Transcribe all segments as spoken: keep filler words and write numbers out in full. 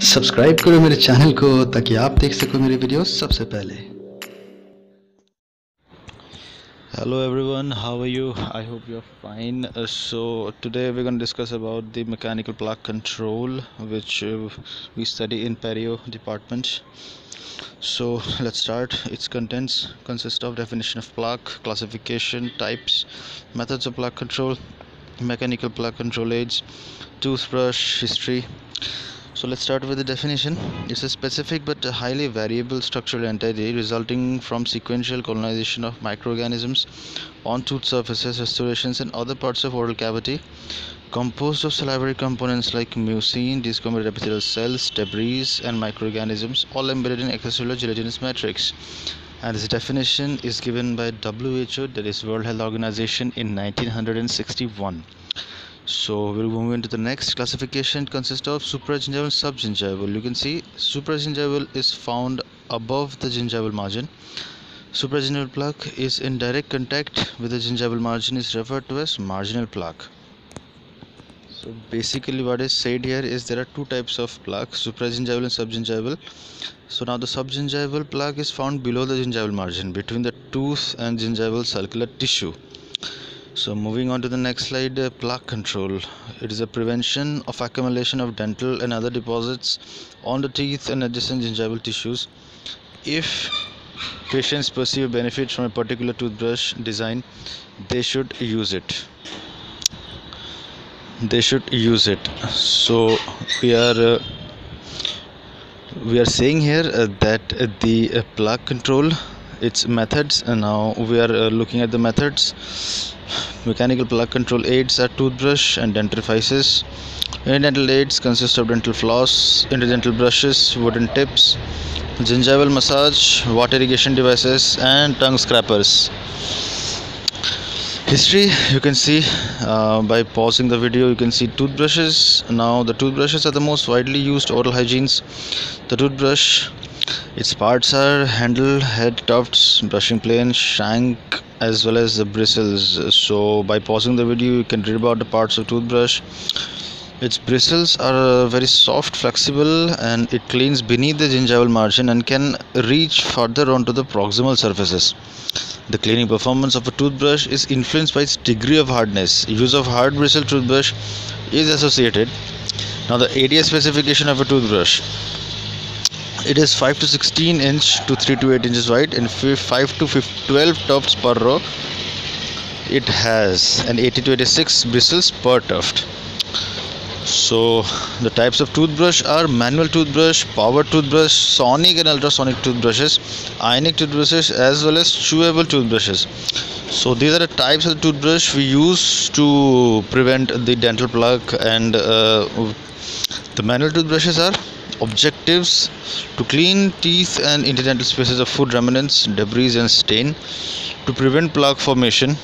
Subscribe करो मेरे channel को ताकि आप देख सको मेरे वीडियोस सबसे पहले। Hello everyone, how are you? I hope you're fine. Uh, so today we're going to discuss about the mechanical plaque control, which uh, we study in perio department. So let's start. Its contents consist of definition of plaque, classification, types, methods of plaque control, mechanical plaque control aids, toothbrush history. So let's start with the definition. It's a specific but highly variable structural entity resulting from sequential colonization of microorganisms on tooth surfaces, restorations, and other parts of oral cavity, composed of salivary components like mucin, desquamated epithelial cells, debris, and microorganisms, all embedded in extracellular gelatinous matrix. And this definition is given by W H O, that is World Health Organization, in nineteen sixty-one. So we'll move into the next. Classification consists of supragingival, subgingival. You can see supragingival is found above the gingival margin. Supragingival plaque is in direct contact with the gingival margin, is referred to as marginal plaque. So basically what is said here is there are two types of plaque, supragingival and subgingival. So now the subgingival plaque is found below the gingival margin, between the tooth and gingival circular tissue. So moving on to the next slide, uh, plaque control. It is a prevention of accumulation of dental and other deposits on the teeth and adjacent gingival tissues. If patients perceive benefit from a particular toothbrush design, they should use it. They should use it. So we are uh, we are saying here uh, that uh, the uh, plaque control, its methods, and now we are uh, looking at the methods. Mechanical plaque control aids are toothbrush and dentifrices. Interdental aids consist of dental floss, interdental brushes, wooden tips, gingival massage, water irrigation devices, and tongue scrapers. History, you can see uh, by pausing the video, you can see toothbrushes. Now the toothbrushes are the most widely used oral hygienes. The toothbrush, its parts are handle, head, tufts, brushing plane, shank, as well as the bristles. So by pausing the video, you can read about the parts of toothbrush. Its bristles are very soft, flexible, and it cleans beneath the gingival margin and can reach further onto the proximal surfaces. The cleaning performance of a toothbrush is influenced by its degree of hardness. Use of hard bristle toothbrush is associated. Now the A D A specification of a toothbrush. It is five to sixteen inch to three to eight inches wide and five to twelve tufts per row. It has an eighty to eighty-six bristles per tuft. So the types of toothbrush are manual toothbrush, power toothbrush, sonic and ultrasonic toothbrushes, ionic toothbrushes, as well as chewable toothbrushes. So these are the types of toothbrush we use to prevent the dental plaque, and uh, the manual toothbrushes are objectives to clean teeth and interdental spaces of food remnants, debris, and stain, to prevent plaque formation,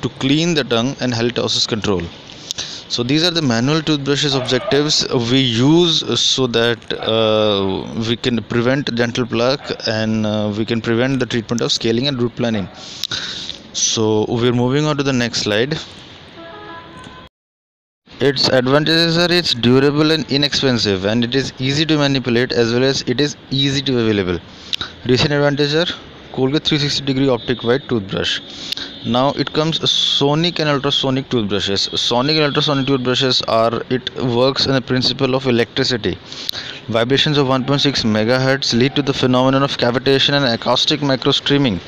to clean the tongue, and halitosis control. So these are the manual toothbrushes objectives we use so that uh, we can prevent dental plaque, and uh, we can prevent the treatment of scaling and root planning. So we're moving on to the next slide. Its advantages are it's durable and inexpensive, and it is easy to manipulate, as well as it is easy to available. Recent advantages are Colgate three sixty degree optic white toothbrush. Now it comes sonic and ultrasonic toothbrushes. Sonic and ultrasonic toothbrushes are, it works on the principle of electricity. Vibrations of one point six megahertz lead to the phenomenon of cavitation and acoustic micro streaming.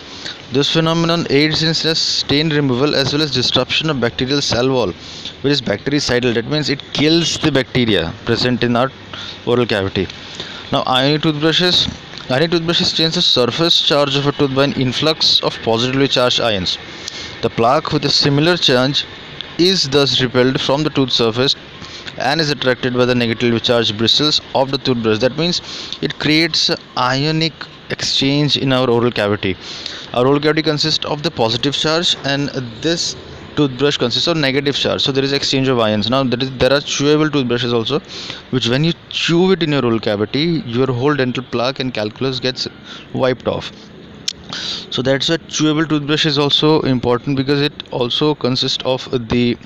This phenomenon aids in stain removal as well as disruption of bacterial cell wall, which is bactericidal. That means it kills the bacteria present in our oral cavity. Now ionic toothbrushes. Ionic toothbrushes change the surface charge of a tooth by an influx of positively charged ions. The plaque with a similar charge is thus repelled from the tooth surface and is attracted by the negatively charged bristles of the toothbrush. That means it creates ionic exchange in our oral cavity. Our oral cavity consists of the positive charge, and this toothbrush consists of negative charge, so there is exchange of ions. Now there, is, there are chewable toothbrushes also, which when you chew it in your oral cavity, your whole dental plaque and calculus gets wiped off. So that's why chewable toothbrush is also important, because it also consists of the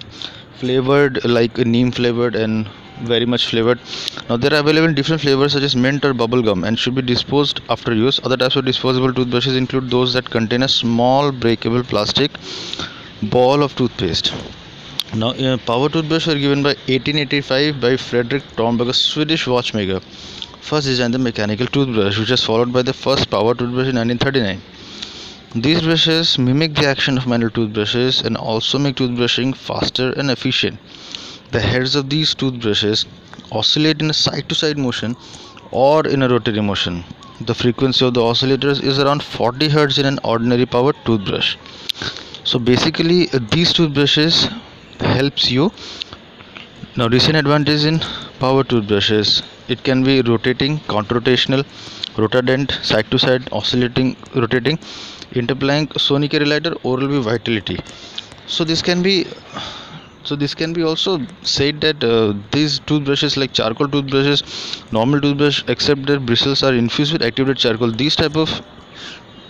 flavored, like neem flavored and very much flavored. Now they are available in different flavors such as mint or bubble gum and should be disposed after use. Other types of disposable toothbrushes include those that contain a small breakable plastic ball of toothpaste. Now uh, power toothbrush were given by eighteen eighty-five by Frederick Tomberg, a Swedish watchmaker. First designed the mechanical toothbrush, which was followed by the first power toothbrush in nineteen thirty-nine. These brushes mimic the action of manual toothbrushes and also make toothbrushing faster and efficient. The heads of these toothbrushes oscillate in a side-to-side motion or in a rotary motion. The frequency of the oscillators is around forty hertz in an ordinary power toothbrush. So basically, uh, these toothbrushes helps you. Now, recent advantage in power toothbrushes: it can be rotating, counter-rotational, rotadent, side-to-side, oscillating, rotating, interplank, sonic relator, Oral B Vitality. So this can be, so this can be also said that uh, these toothbrushes, like charcoal toothbrushes, normal toothbrush, except their bristles are infused with activated charcoal. These type of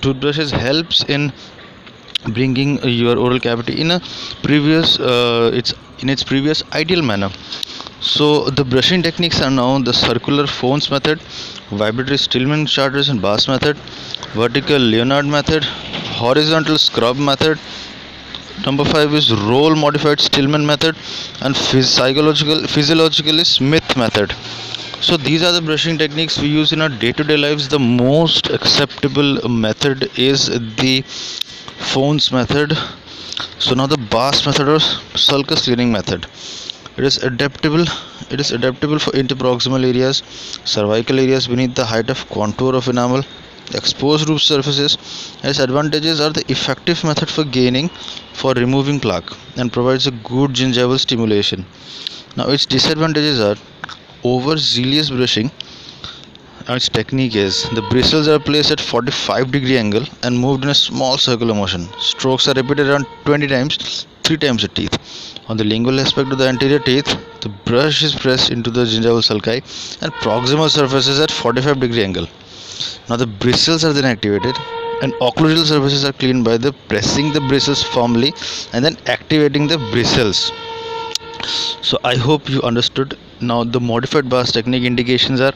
toothbrushes helps in bringing your oral cavity in a previous, uh, it's in its previous ideal manner. So the brushing techniques are now the circular Phones method, vibratory Stillman Charters and Bass method, vertical Leonard method, horizontal scrub method. Number five is roll modified Stillman method, and psychological physiological is Smith method. So these are the brushing techniques we use in our day-to-day lives. The most acceptable method is the Phones method. So now the Bass method or sulcus cleaning method. It is adaptable. It is adaptable for interproximal areas, cervical areas beneath the height of contour of enamel, exposed roof surfaces. Its advantages are the effective method for gaining, for removing plaque, and provides a good gingival stimulation. Now its disadvantages are overzealous brushing. Now its technique is the bristles are placed at forty-five degree angle and moved in a small circular motion. Strokes are repeated around twenty times, three times the teeth. On the lingual aspect of the anterior teeth, the brush is pressed into the gingival sulci and proximal surfaces at forty-five degree angle. Now the bristles are then activated and occlusal surfaces are cleaned by the pressing the bristles firmly and then activating the bristles. So I hope you understood. Now the modified Bass technique indications are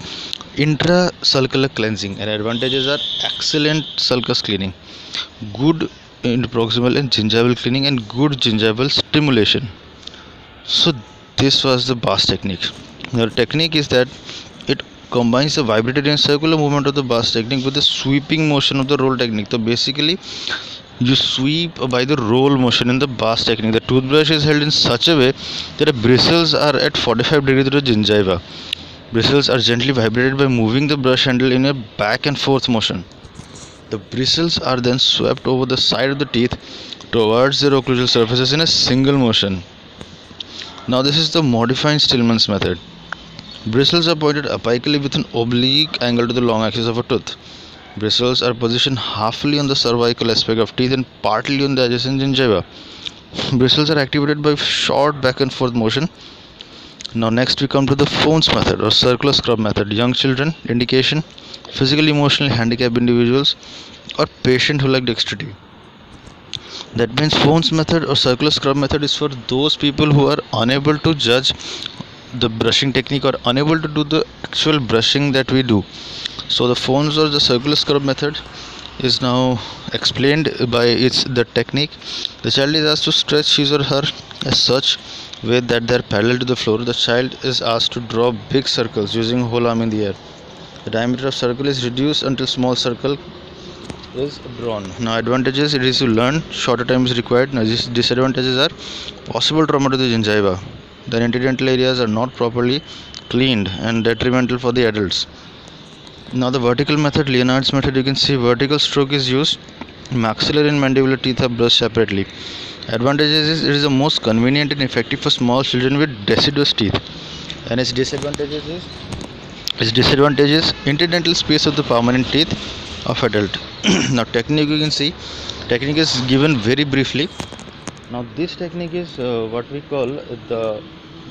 intrasulcular cleansing, and advantages are excellent sulcus cleaning, good interproximal and gingival cleaning, and good gingival stimulation. So this was the Bass technique. Now the technique is that it combines the vibratory and circular movement of the Bass technique with the sweeping motion of the roll technique. So basically you sweep by the roll motion in the Bass technique. The toothbrush is held in such a way that the bristles are at forty-five degrees to the gingiva. Bristles are gently vibrated by moving the brush handle in a back and forth motion. The bristles are then swept over the side of the teeth towards their occlusal surfaces in a single motion. Now this is the modified Stillman's method. Bristles are pointed apically with an oblique angle to the long axis of a tooth. Bristles are positioned halfway on the cervical aspect of teeth and partly on the adjacent gingiva. Bristles are activated by short back and forth motion. Now next we come to the Phones method or circular scrub method. Young children, indication, physically emotionally handicapped individuals, or patient who lack dexterity. That means Phones method or circular scrub method is for those people who are unable to judge the brushing technique or unable to do the actual brushing that we do. So the Phones or the circular scrub method is now explained by its the technique. The child is asked to stretch his or her as such way that they are parallel to the floor. The child is asked to draw big circles using whole arm in the air. The diameter of circle is reduced until small circle is drawn. Now advantages: it is to learn, shorter time is required. Now disadvantages are possible trauma to the gingiva. The interdental areas are not properly cleaned and detrimental for the adults. Now the vertical method, Leonard's method, you can see vertical stroke is used. Maxillary and mandibular teeth are brushed separately. Advantages is it is the most convenient and effective for small children with deciduous teeth. And its disadvantages is its disadvantages interdental space of the permanent teeth of adult. Now technique you can see technique is given very briefly. Now this technique is uh, what we call the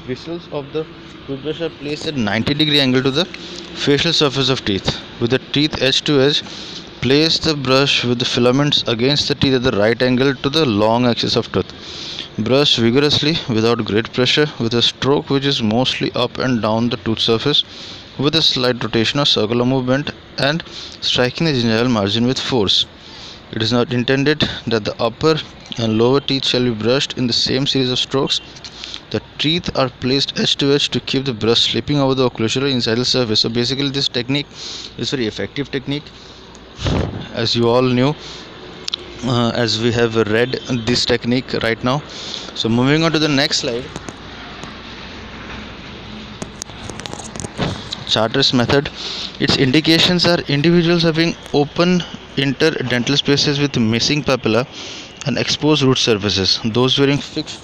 bristles of the toothbrush are placed at ninety degree angle to the facial surface of teeth. With the teeth edge to edge, place the brush with the filaments against the teeth at the right angle to the long axis of tooth. Brush vigorously without great pressure with a stroke which is mostly up and down the tooth surface with a slight rotation or circular movement and striking the gingival margin with force. It is not intended that the upper and lower teeth shall be brushed in the same series of strokes. The teeth are placed edge to edge to keep the brush slipping over the occlusal or incisal surface. So basically this technique is a very effective technique. As you all knew, uh, as we have read this technique right now. So moving on to the next slide. Charter's method. Its indications are individuals having open interdental spaces with missing papilla and exposed root surfaces, those wearing fixed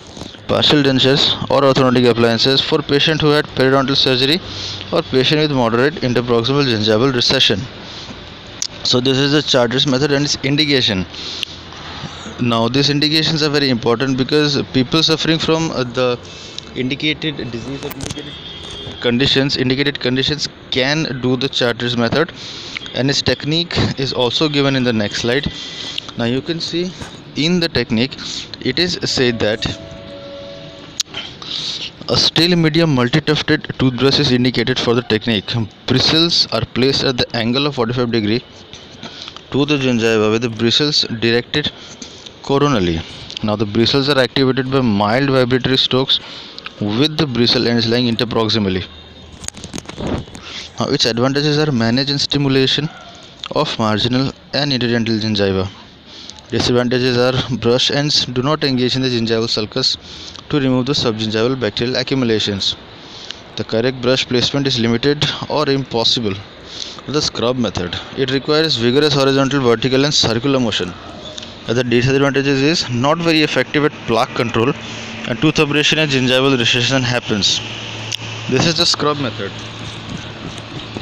partial dentures or orthodontic appliances for patient who had periodontal surgery or patient with moderate interproximal gingival recession. So this is the Charter's method and its indication. Now these indications are very important because people suffering from the indicated disease or indicated conditions indicated conditions can do the Charter's method, and its technique is also given in the next slide. Now you can see in the technique it is said that a steel medium multi-tufted toothbrush is indicated for the technique. Bristles are placed at the angle of forty-five degrees to the gingiva with the bristles directed coronally. Now the bristles are activated by mild vibratory strokes with the bristle ends lying interproximally. Now its advantages are manage and stimulation of marginal and interdental gingiva. Disadvantages are brush ends do not engage in the gingival sulcus to remove the subgingival bacterial accumulations. The correct brush placement is limited or impossible with the scrub method. It requires vigorous horizontal, vertical and circular motion. The disadvantages is not very effective at plaque control and tooth abrasion and gingival recession happens. This is the scrub method.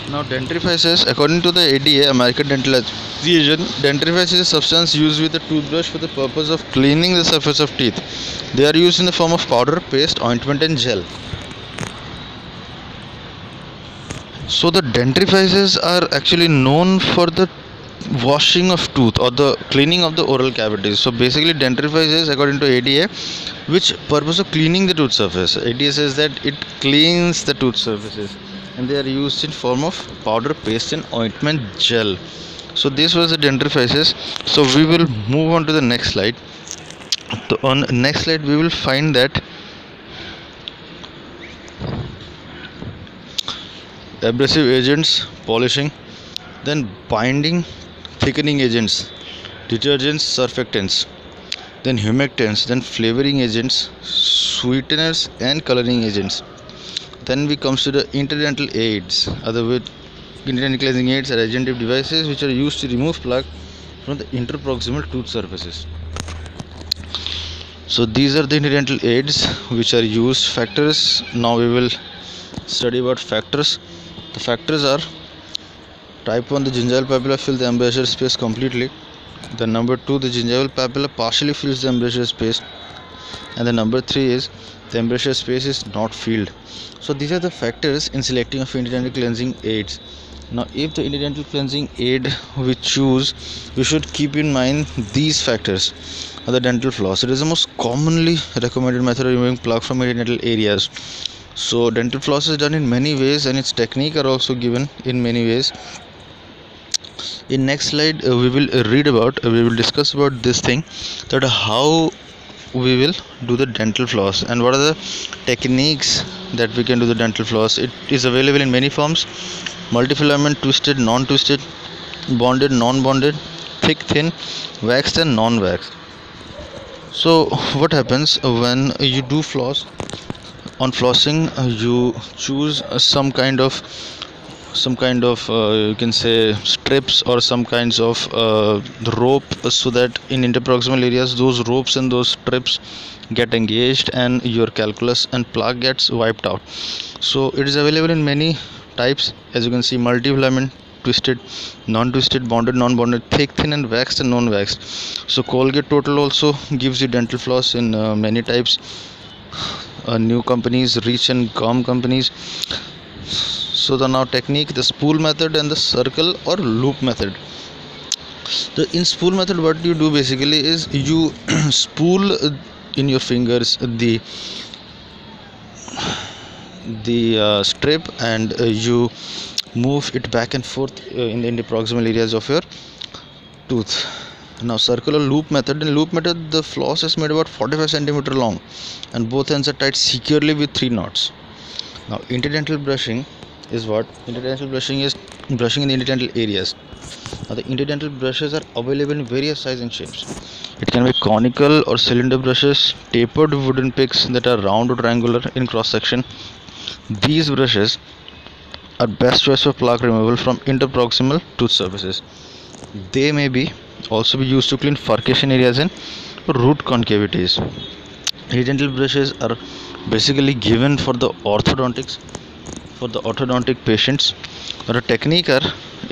Now dentrifices, according to the A D A, American Dental Association, dentrifices is a substance used with a toothbrush for the purpose of cleaning the surface of teeth. They are used in the form of powder, paste, ointment and gel. So the dentrifices are actually known for the washing of tooth or the cleaning of the oral cavities. So basically dentrifices, according to A D A, which purpose of cleaning the tooth surface. A D A says that it cleans the tooth surfaces, and they are used in form of powder, paste and ointment gel. So this was the dentrifices. So we will move on to the next slide. So on next slide we will find that abrasive agents, polishing, then binding, thickening agents, detergents, surfactants, then humectants, then flavoring agents, sweeteners and coloring agents. Then we comes to the interdental aids. Other with interdental cleansing aids are agentive devices which are used to remove plaque from the interproximal tooth surfaces. So these are the interdental aids which are used. Factors. Now we will study about factors. The factors are type one, the gingival papilla fills the embrasure space completely. The number two, the gingival papilla partially fills the embrasure space. And the number three is the embrasure space is not filled. So these are the factors in selecting of interdental cleansing aids. Now if the interdental cleansing aid we choose, we should keep in mind these factors. Now, the dental floss, it is the most commonly recommended method of removing plaque from interdental areas. So dental floss is done in many ways and its technique are also given in many ways. In next slide uh, we will read about uh, we will discuss about this thing, that how we will do the dental floss and what are the techniques that we can do the dental floss. It is available in many forms: multifilament, twisted, non-twisted, bonded, non-bonded, thick, thin, waxed and non-waxed. So what happens when you do floss? On flossing you choose some kind of some kind of uh, you can say strips or some kinds of uh, rope, so that in interproximal areas those ropes and those strips get engaged and your calculus and plaque gets wiped out. So it is available in many types, as you can see: multi-filament, twisted, non-twisted, bonded, non-bonded, thick, thin and waxed and non-waxed. So Colgate Total also gives you dental floss in uh, many types. Uh, new companies, Reach and Gum companies. So the now technique, the spool method and the circle or loop method. The in spool method, what you do basically is you spool in your fingers the the uh, strip, and uh, you move it back and forth uh, in, in the proximal areas of your tooth. Now circular loop method. In loop method, the floss is made about forty-five centimeters long and both ends are tied securely with three knots. Now interdental brushing is what? Interdental brushing is brushing in the interdental areas. Now the interdental brushes are available in various sizes and shapes. It can be conical or cylinder brushes, tapered wooden picks that are round or triangular in cross section. These brushes are best choice for plaque removal from interproximal tooth surfaces. They may be also be used to clean furcation areas and root concavities. Interdental brushes are basically given for the orthodontics, for the orthodontic patients. The technique are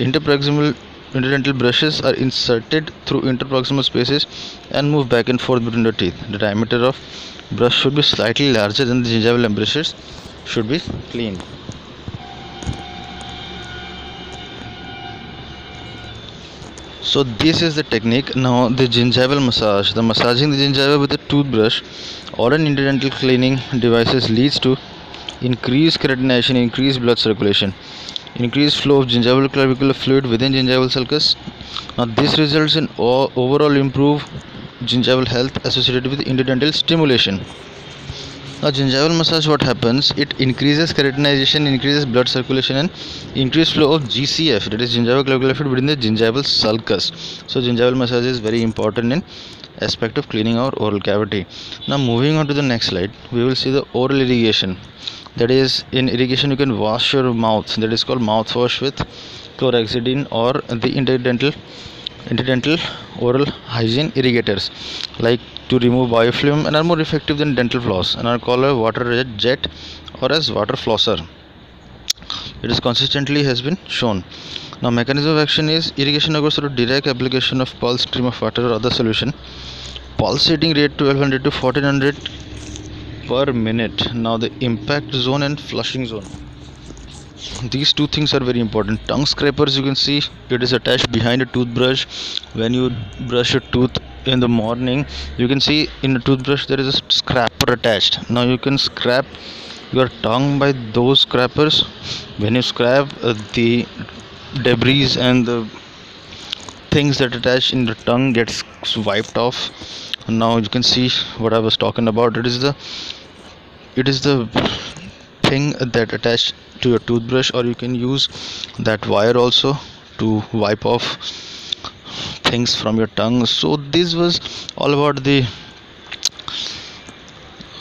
interproximal interdental brushes are inserted through interproximal spaces and move back and forth between the teeth. The diameter of brush should be slightly larger than the gingival, and brushes should be clean. So this is the technique. Now the gingival massage. The massaging the gingiva with a toothbrush or an interdental cleaning devices leads to increased keratinization, increased blood circulation, increased flow of gingival clavicular fluid within gingival sulcus. Now this results in overall improved gingival health associated with interdental stimulation. Now gingival massage, what happens? It increases keratinization, increases blood circulation, and increased flow of G C F, that is gingival clavicular fluid, within the gingival sulcus. So gingival massage is very important in aspect of cleaning our oral cavity. Now moving on to the next slide, we will see the oral irrigation. That is, in irrigation you can wash your mouth, that is called mouthwash with chlorhexidine, or the interdental interdental oral hygiene irrigators, like to remove biofilm, and are more effective than dental floss, and are called a water jet or as water flosser. It is consistently has been shown. Now mechanism of action is irrigation occurs through direct application of pulsed stream of water or other solution. Pulsating rate twelve hundred to fourteen hundred per minute. Now the impact zone and flushing zone, these two things are very important. Tongue scrapers, you can see it is attached behind a toothbrush. When you brush your tooth in the morning, you can see in the toothbrush there is a scraper attached. Now you can scrap your tongue by those scrapers. When you scrap, uh, the debris and the things that attach in the tongue gets wiped off. Now you can see what I was talking about. It is the it is the thing that attached to your toothbrush, or you can use that wire also to wipe off things from your tongue. So this was all about the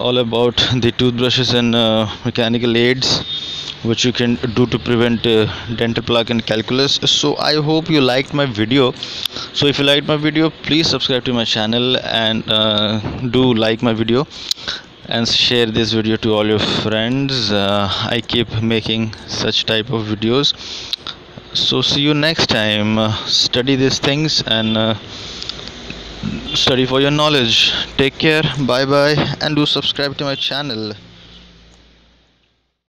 all about the toothbrushes and uh, mechanical aids which you can do to prevent uh, dental plaque and calculus. So I hope you liked my video. So if you liked my video, please subscribe to my channel, and uh, do like my video and share this video to all your friends. uh, I keep making such type of videos. So see you next time. Uh, study these things and uh, study for your knowledge. Take care, bye bye, and do subscribe to my channel.